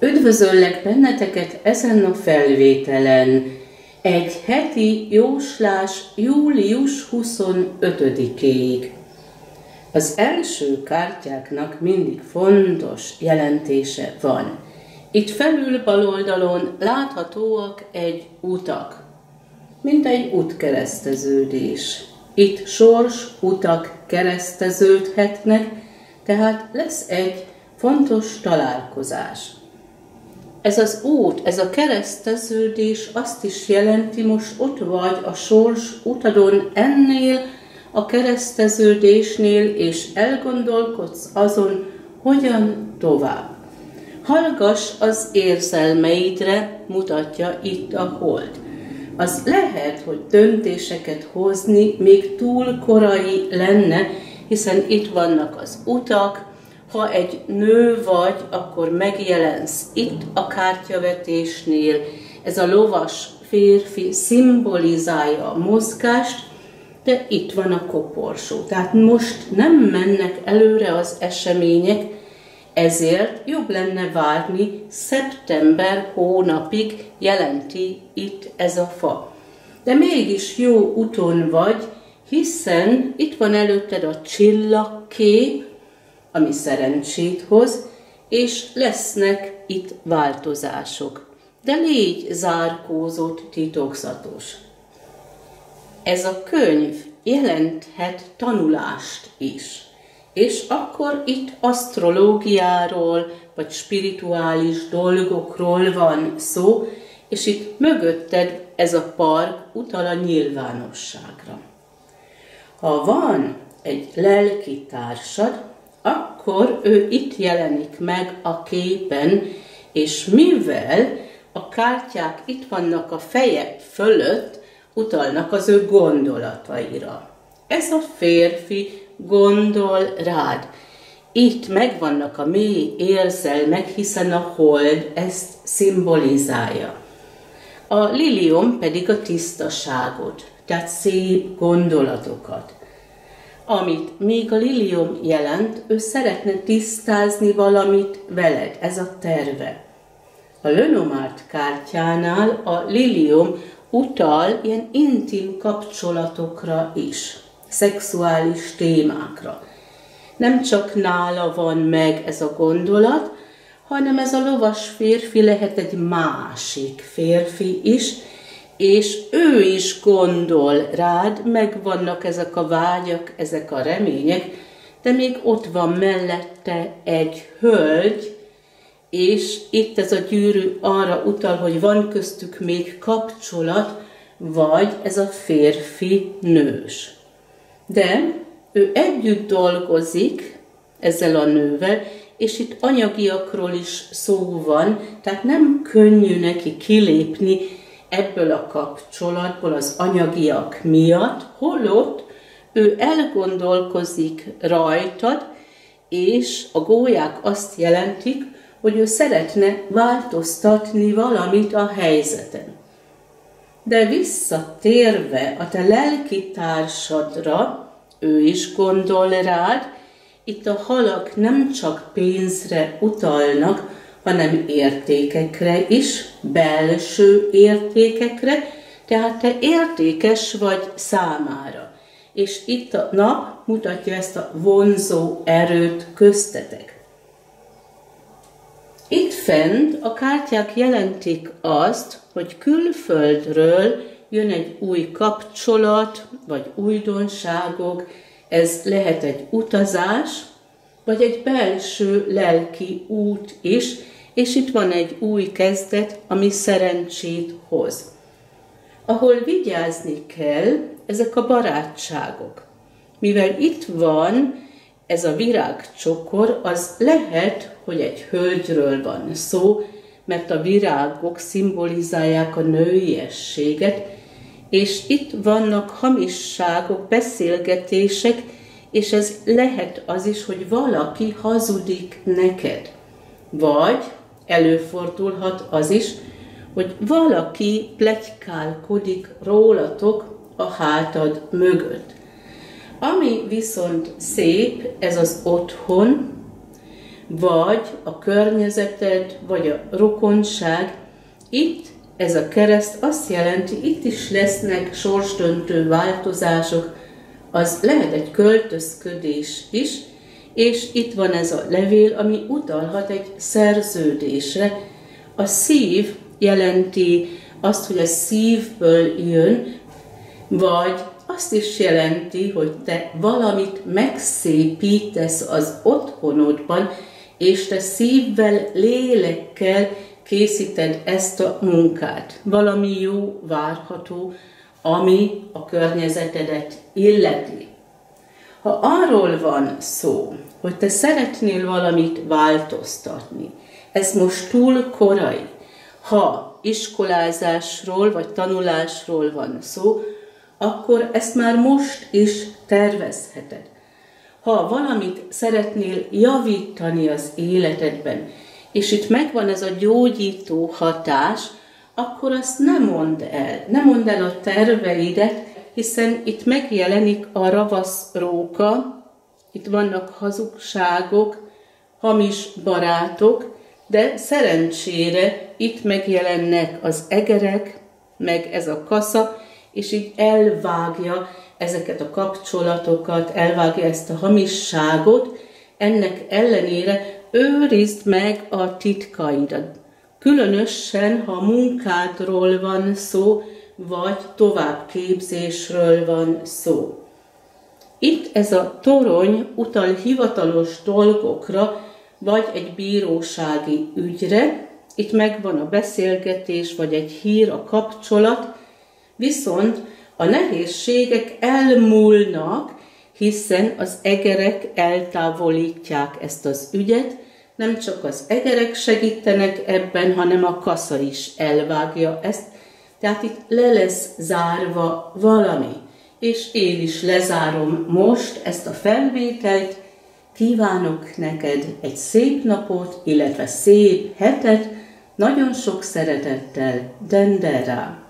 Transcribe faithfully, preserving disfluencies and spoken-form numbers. Üdvözöllek benneteket ezen a felvételen. Egy heti jóslás július huszonötödikéig. Az első kártyáknak mindig fontos jelentése van. Itt felül bal oldalon láthatóak egy utak, mint egy útkereszteződés. Itt sors utak kereszteződhetnek, tehát lesz egy fontos találkozás. Ez az út, ez a kereszteződés azt is jelenti, most ott vagy a sors utadon ennél a kereszteződésnél, és elgondolkodsz azon, hogyan tovább. Hallgass az érzelmeidre, mutatja itt a hold. Az lehet, hogy döntéseket hozni még túl korai lenne, hiszen itt vannak az utak. Ha egy nő vagy, akkor megjelensz itt a kártyavetésnél. Ez a lovas férfi szimbolizálja a mozgást, de itt van a koporsó. Tehát most nem mennek előre az események, ezért jobb lenne várni szeptember hónapig, jelenti itt ez a fa. De mégis jó úton vagy, hiszen itt van előtted a csillagkép, ami szerencsét hoz, és lesznek itt változások. De légy zárkózott, titokzatos. Ez a könyv jelenthet tanulást is, és akkor itt asztrológiáról, vagy spirituális dolgokról van szó, és itt mögötted ez a park utal a nyilvánosságra. Ha van egy lelki társad, akkor ő itt jelenik meg a képen, és mivel a kártyák itt vannak a feje fölött, utalnak az ő gondolataira. Ez a férfi gondol rád. Itt megvannak a mély érzelmek, hiszen a hold ezt szimbolizálja. A lilium pedig a tisztaságot, tehát szép gondolatokat. Amit még a lilium jelent, ő szeretne tisztázni valamit veled, ez a terve. A Lenormand kártyánál a lilium utal ilyen intim kapcsolatokra is, szexuális témákra. Nem csak nála van meg ez a gondolat, hanem ez a lovas férfi lehet egy másik férfi is, és ő is gondol rád, megvannak ezek a vágyak, ezek a remények, de még ott van mellette egy hölgy, és itt ez a gyűrű arra utal, hogy van köztük még kapcsolat, vagy ez a férfi nős. De ő együtt dolgozik ezzel a nővel, és itt anyagiakról is szó van, tehát nem könnyű neki kilépni ebből a kapcsolatból az anyagiak miatt, holott ő elgondolkozik rajtad, és a gólyák azt jelentik, hogy ő szeretne változtatni valamit a helyzeten. De visszatérve a te lelki társadra, ő is gondol rád, itt a halak nem csak pénzre utalnak, hanem értékekre is, belső értékekre, tehát te értékes vagy számára. És itt a nap mutatja ezt a vonzó erőt köztetek. Itt fent a kártyák jelentik azt, hogy külföldről jön egy új kapcsolat, vagy újdonságok, ez lehet egy utazás, vagy egy belső lelki út is, és itt van egy új kezdet, ami szerencsét hoz. Ahol vigyázni kell, ezek a barátságok. Mivel itt van ez a virágcsokor, az lehet, hogy egy hölgyről van szó, mert a virágok szimbolizálják a nőiességet, és itt vannak hamisságok, beszélgetések, és ez lehet az is, hogy valaki hazudik neked. Vagy előfordulhat az is, hogy valaki pletykálkodik rólatok a hátad mögött. Ami viszont szép, ez az otthon, vagy a környezeted, vagy a rokonság. Itt ez a kereszt azt jelenti, itt is lesznek sorsdöntő változások, az lehet egy költözködés is, és itt van ez a levél, ami utalhat egy szerződésre. A szív jelenti azt, hogy a szívből jön, vagy azt is jelenti, hogy te valamit megszépítesz az otthonodban, és te szívvel, lélekkel készíted ezt a munkát. Valami jó várható, ami a környezetedet illeti. Ha arról van szó, hogy te szeretnél valamit változtatni, ez most túl korai. Ha iskolázásról vagy tanulásról van szó, akkor ezt már most is tervezheted. Ha valamit szeretnél javítani az életedben, és itt megvan ez a gyógyító hatás, akkor azt nem mondd el, nem mondd el a terveidet, hiszen itt megjelenik a ravasz róka, itt vannak hazugságok, hamis barátok, de szerencsére itt megjelennek az egerek, meg ez a kasza, és így elvágja ezeket a kapcsolatokat, elvágja ezt a hamisságot, ennek ellenére őrizd meg a titkaidat. Különösen, ha munkádról van szó, vagy továbbképzésről van szó. Itt ez a torony utal hivatalos dolgokra, vagy egy bírósági ügyre, itt megvan a beszélgetés, vagy egy hír, a kapcsolat, viszont a nehézségek elmúlnak, hiszen az egerek eltávolítják ezt az ügyet, nem csak az egerek segítenek ebben, hanem a kasza is elvágja ezt. Tehát itt le lesz zárva valami. És én is lezárom most ezt a felvételt. Kívánok neked egy szép napot, illetve szép hetet. Nagyon sok szeretettel, Dendera!